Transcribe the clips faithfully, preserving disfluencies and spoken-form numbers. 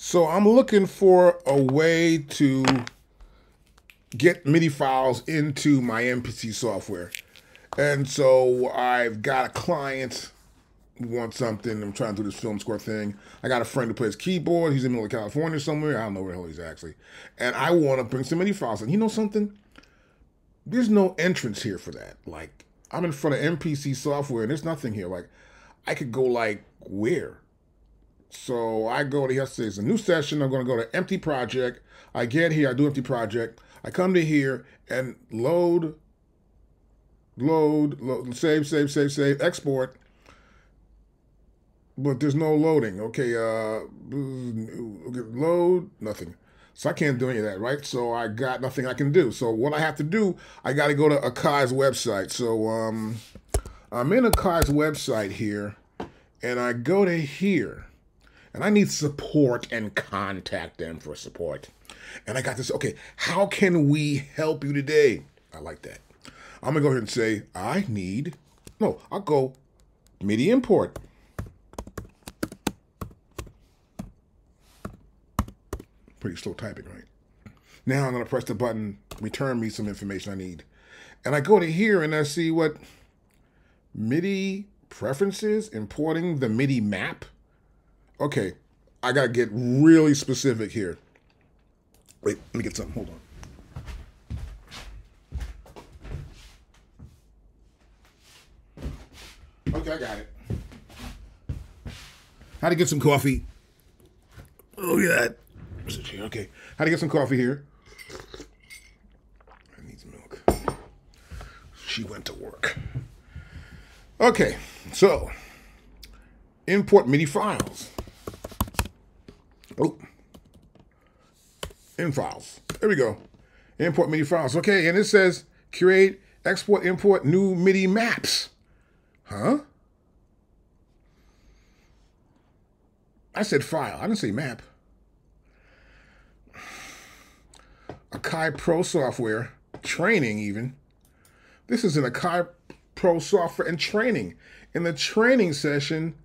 So I'm looking for a way to get MIDI files into my M P C software. And so I've got a client who wants something. I'm trying to do this film score thing. I got a friend who plays keyboard. He's in the middle of California somewhere. I don't know where the hell he's actually. And I want to bring some MIDI files. And you know something? There's no entrance here for that. Like, I'm in front of M P C software and there's nothing here. Like, I could go like, where? So I go to yesterday's a new session. I'm going to go to empty project. I get here. I do empty project. I come to here and load, load, load, save, save, save, save, export. But there's no loading. Okay, uh, load, nothing. So I can't do any of that, right? So I got nothing I can do. So what I have to do, I got to go to Akai's website. So um, I'm in Akai's website here, and I go to here. And I need support and contact them for support. And I got this, okay, how can we help you today? I like that. I'm gonna go here and say, I need, no, I'll go MIDI import. Pretty slow typing, right? Now I'm gonna press the button, return me some information I need. And I go to here and I see what MIDI preferences, importing the MIDI map. Okay, I gotta get really specific here. Wait, let me get something, hold on. Okay, I got it. How to get some coffee. Oh yeah, okay. How to get some coffee here. I need some milk. She went to work. Okay, so, import MIDI files. Oh, in files. There we go. Import MIDI files. Okay, and it says create, export, import new MIDI maps. Huh? I said file. I didn't say map. Akai Pro software training even. This is an Akai Pro software and training. In the training session,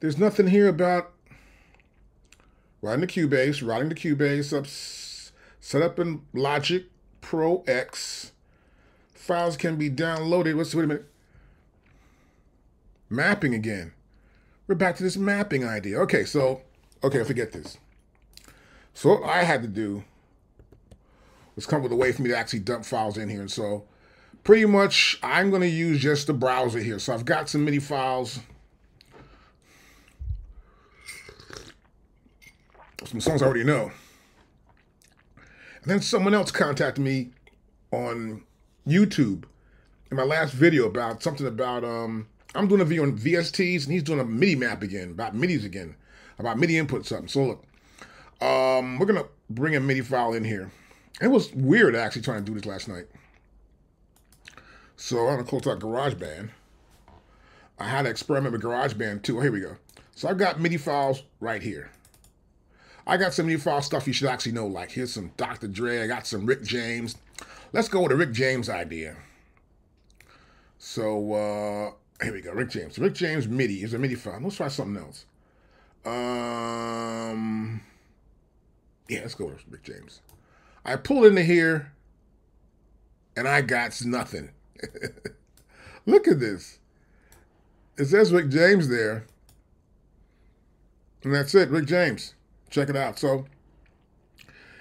there's nothing here about routing to Cubase, routing to Cubase, up, set up in Logic Pro X. Files can be downloaded. What's, wait a minute. Mapping again. We're back to this mapping idea. Okay, so, okay, forget this. So what I had to do was come up with a way for me to actually dump files in here. And so pretty much I'm going to use just the browser here. So I've got some MIDI files. Some songs I already know. And then someone else contacted me on YouTube in my last video about something about, um, I'm doing a video on V S Ts and he's doing a MIDI map again, about MIDIs again, about MIDI input something. So look, um, we're going to bring a MIDI file in here. It was weird actually trying to do this last night. So I'm going to close out GarageBand. I had to experiment with GarageBand too. Oh, here we go. So I've got MIDI files right here. I got some MIDI file stuff you should actually know, like here's some Doctor Dre, I got some Rick James. Let's go with the Rick James idea. So, uh, here we go, Rick James. Rick James MIDI is a MIDI file. Let's try something else. Um, yeah, let's go with Rick James. I pulled into here, and I got nothing. Look at this. It says Rick James there, and that's it, Rick James. Check it out. So,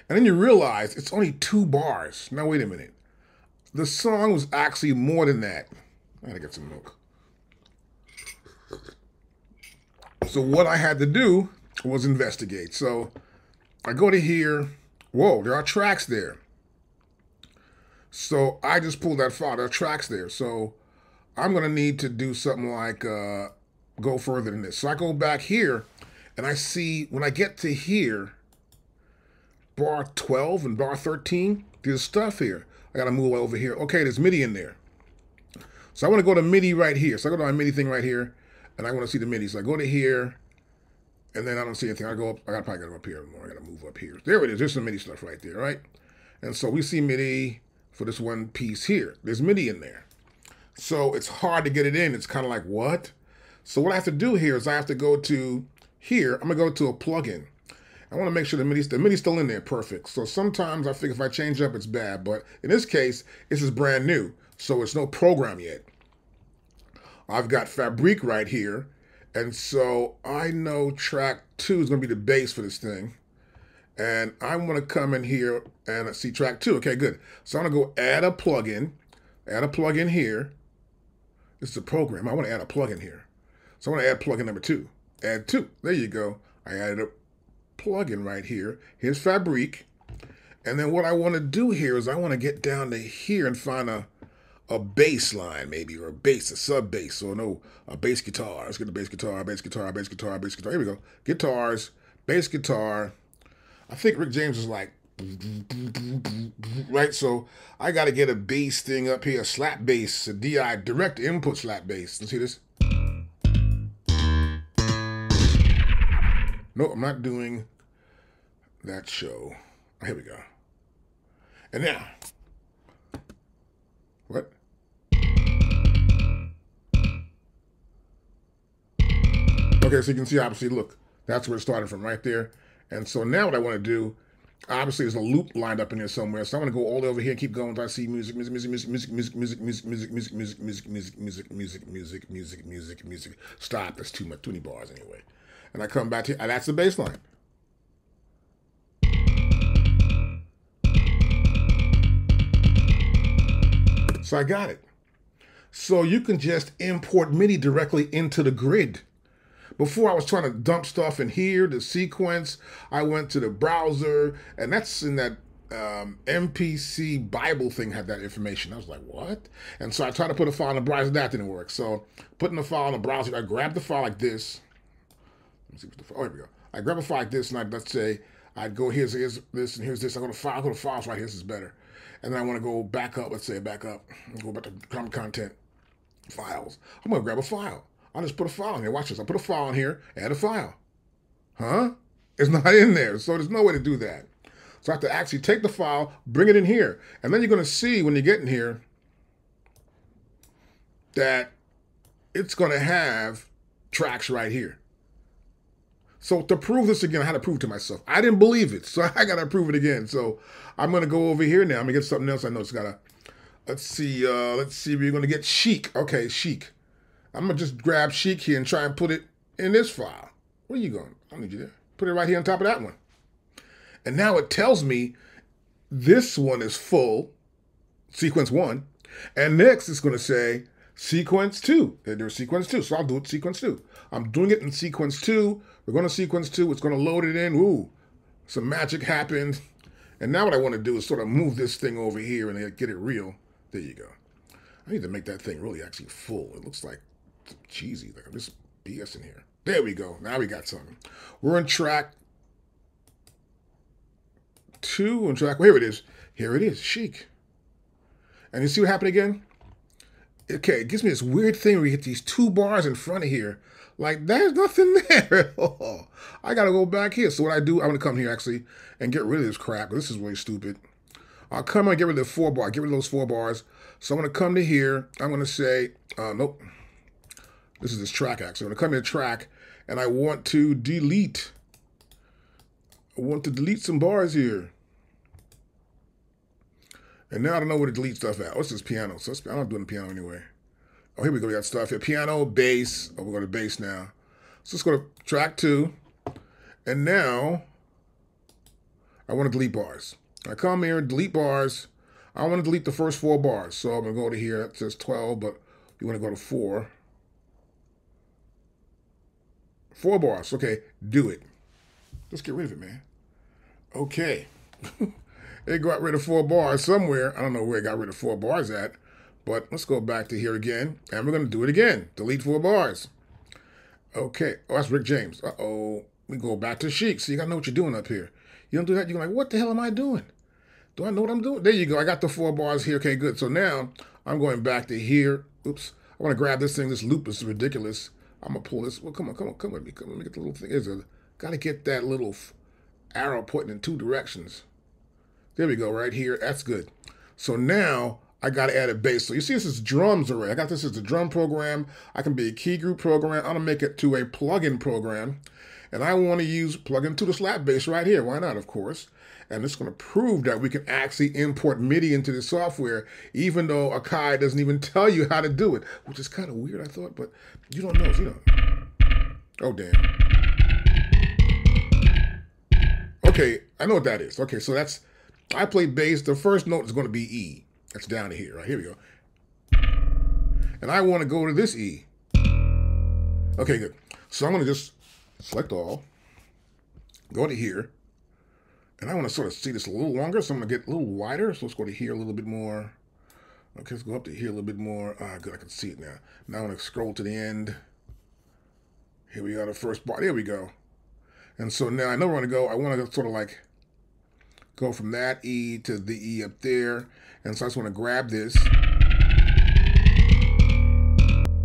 and then you realize it's only two bars. Now, wait a minute. The song was actually more than that. I gotta get some milk. So what I had to do was investigate. So I go to here. Whoa, there are tracks there. So I just pulled that file. There are tracks there. So I'm gonna need to do something like uh, go further than this. So I go back here. And I see, when I get to here, bar twelve and bar thirteen, there's stuff here. I gotta move over here. Okay, there's MIDI in there. So I wanna go to MIDI right here. So I go to my MIDI thing right here, and I wanna see the MIDI. So I go to here, and then I don't see anything. I go up, I gotta probably go up here more. I gotta move up here. There it is, there's some MIDI stuff right there, right? And so we see MIDI for this one piece here. There's MIDI in there. So it's hard to get it in. It's kinda like, what? So what I have to do here is I have to go to here, I'm gonna go to a plugin, I want to make sure the MIDI, the MIDI's still in there perfect. So sometimes I think if I change up, it's bad. But in this case, this is brand new, so it's no program yet. I've got Fabrique right here. And so I know track two is going to be the bass for this thing. And I'm going to come in here and see track two. Okay, good. So I'm going to go add a plugin. Add a plugin here. This is a program. I want to add a plugin here. So I want to add plugin number two. Add two. There you go. I added a plugin right here. Here's Fabrique. And then what I want to do here is I want to get down to here and find a a bass line maybe, or a bass, a sub bass, or no, a bass guitar. Let's get the bass guitar, bass guitar, bass guitar, bass guitar. Here we go. Guitars, bass guitar. I think Rick James is like, right? So I got to get a bass thing up here, a slap bass, a D I, direct input slap bass. Let's hear this. No, I'm not doing that show. Here we go. And now, what? Okay, so you can see, obviously, look, that's where it started from right there. And so now what I want to do, obviously, there's a loop lined up in here somewhere. So I'm going to go all the way over here and keep going until I see music, music, music, music, music, music, music, music, music, music, music, music, music, music, music, music, music, music. Stop. That's too much. Too many bars anyway. And I come back to here. That's the bass line. So I got it. So you can just import MIDI directly into the grid. Before I was trying to dump stuff in here, the sequence, I went to the browser, and that's in that um, M P C Bible thing had that information. I was like, what? And so I tried to put a file in the browser, that didn't work. So putting the file in the browser, I grabbed the file like this. Let me see what the file, oh, here we go. I grab a file like this, and I, let's say, I'd go here's, here's this, and here's this. I go to file, I go to files right here, this is better. And then I want to go back up, let's say back up, go back to content, files. I'm going to grab a file. I'll just put a file in here. Watch this. I'll put a file in here, add a file. Huh? It's not in there. So there's no way to do that. So I have to actually take the file, bring it in here. And then you're going to see when you get in here that it's going to have tracks right here. So to prove this again, I had to prove it to myself. I didn't believe it, so I got to prove it again. So I'm going to go over here now. I'm going to get something else. I know it's got to, let's see, uh, let's see, we're going to get Chic. Okay, Chic. I'm going to just grab Chic here and try and put it in this file. Where are you going? I don't need you there. Put it right here on top of that one. And now it tells me this one is full, sequence one. And next it's going to say sequence two. There's sequence two, so I'll do it sequence two. I'm doing it in sequence two. We're going to sequence two. It's going to load it in. Ooh, some magic happened. And now what I want to do is sort of move this thing over here and get it real. There you go. I need to make that thing really actually full. It looks like cheesy. Like this B S in here. There we go. Now we got something. We're on track two. On track. Well, here it is. Here it is. Chic. And you see what happened again? Okay, it gives me this weird thing where you hit these two bars in front of here. Like, there's nothing there. I got to go back here. So what I do, I'm going to come here, actually, and get rid of this crap. This is really stupid. I'll come and get rid of the four bar. Get rid of those four bars. So I'm going to come to here. I'm going to say, uh, nope. This is this track, actually. I'm going to come here to track, and I want to delete. I want to delete some bars here. And now I don't know where to delete stuff at. Oh, this is piano. So I'm not doing the piano anyway. Oh, here we go. We got stuff here. Piano, bass. Oh, we're going to bass now. So let's go to track two. And now I want to delete bars. I come here, delete bars. I want to delete the first four bars. So I'm going to go to here. It says twelve, but you want to go to four. Four bars. Okay, do it. Let's get rid of it, man. Okay. It got rid of four bars somewhere. I don't know where it got rid of four bars at. But let's go back to here again, and we're going to do it again. Delete four bars. Okay. Oh, that's Rick James. Uh-oh. We go back to Chic. So you got to know what you're doing up here. You don't do that, you're like, what the hell am I doing? Do I know what I'm doing? There you go. I got the four bars here. Okay, good. So now I'm going back to here. Oops. I want to grab this thing. This loop is ridiculous. I'm going to pull this. Well, come on, come on, come with me. Come on, let me get the little thing. There's a, got to get that little arrow pointing in two directions. There we go, right here. That's good. So now I got to add a bass. So you see this is drums array. I got this as a drum program. I can be a key group program. I'm going to make it to a plugin program. And I want to use plug into the slap bass right here. Why not, of course? And it's going to prove that we can actually import MIDI into the software, even though Akai doesn't even tell you how to do it, which is kind of weird, I thought, but you don't know, you know. Oh, damn. Okay, I know what that is. Okay, so that's, I play bass. The first note is going to be E. That's down here, right? Here we go. And I want to go to this E. Okay, good. So I'm going to just select all, go to here. And I want to sort of see this a little longer, so I'm going to get a little wider. So let's go to here a little bit more. Okay, let's go up to here a little bit more. Ah, good, I can see it now. Now I'm going to scroll to the end. Here we are, the first bar. There we go. And so now I know where I'm going to go. I want to sort of like go from that E to the E up there. And so I just want to grab this.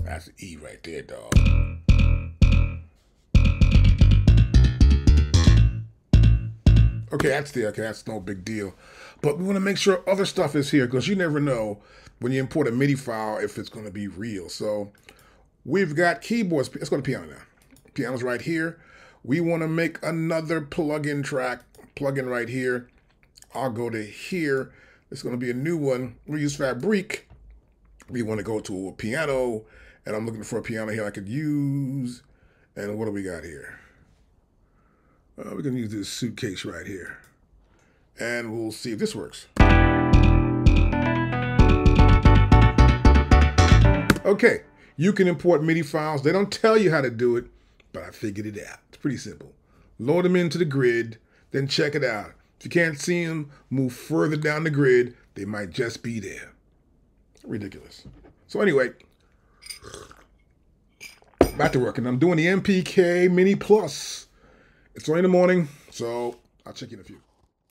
That's the E right there, dog. Okay, that's there. Okay, that's no big deal. But we want to make sure other stuff is here, because you never know when you import a MIDI file if it's going to be real. So we've got keyboards. Let's go to piano now. Piano's right here. We want to make another plug-in track. Plug-in right here. I'll go to here. It's going to be a new one. We'll use Fabrique. We want to go to a piano, and I'm looking for a piano here I could use. And what do we got here? Uh, we're gonna use this suitcase right here, and we'll see if this works. Okay, you can import MIDI files. They don't tell you how to do it, but I figured it out. It's pretty simple. Load them into the grid, then check it out. If you can't see them, move further down the grid. They might just be there. Ridiculous. So anyway, back to work, and I'm doing the M P K Mini Plus. It's early in the morning, so I'll check in a few.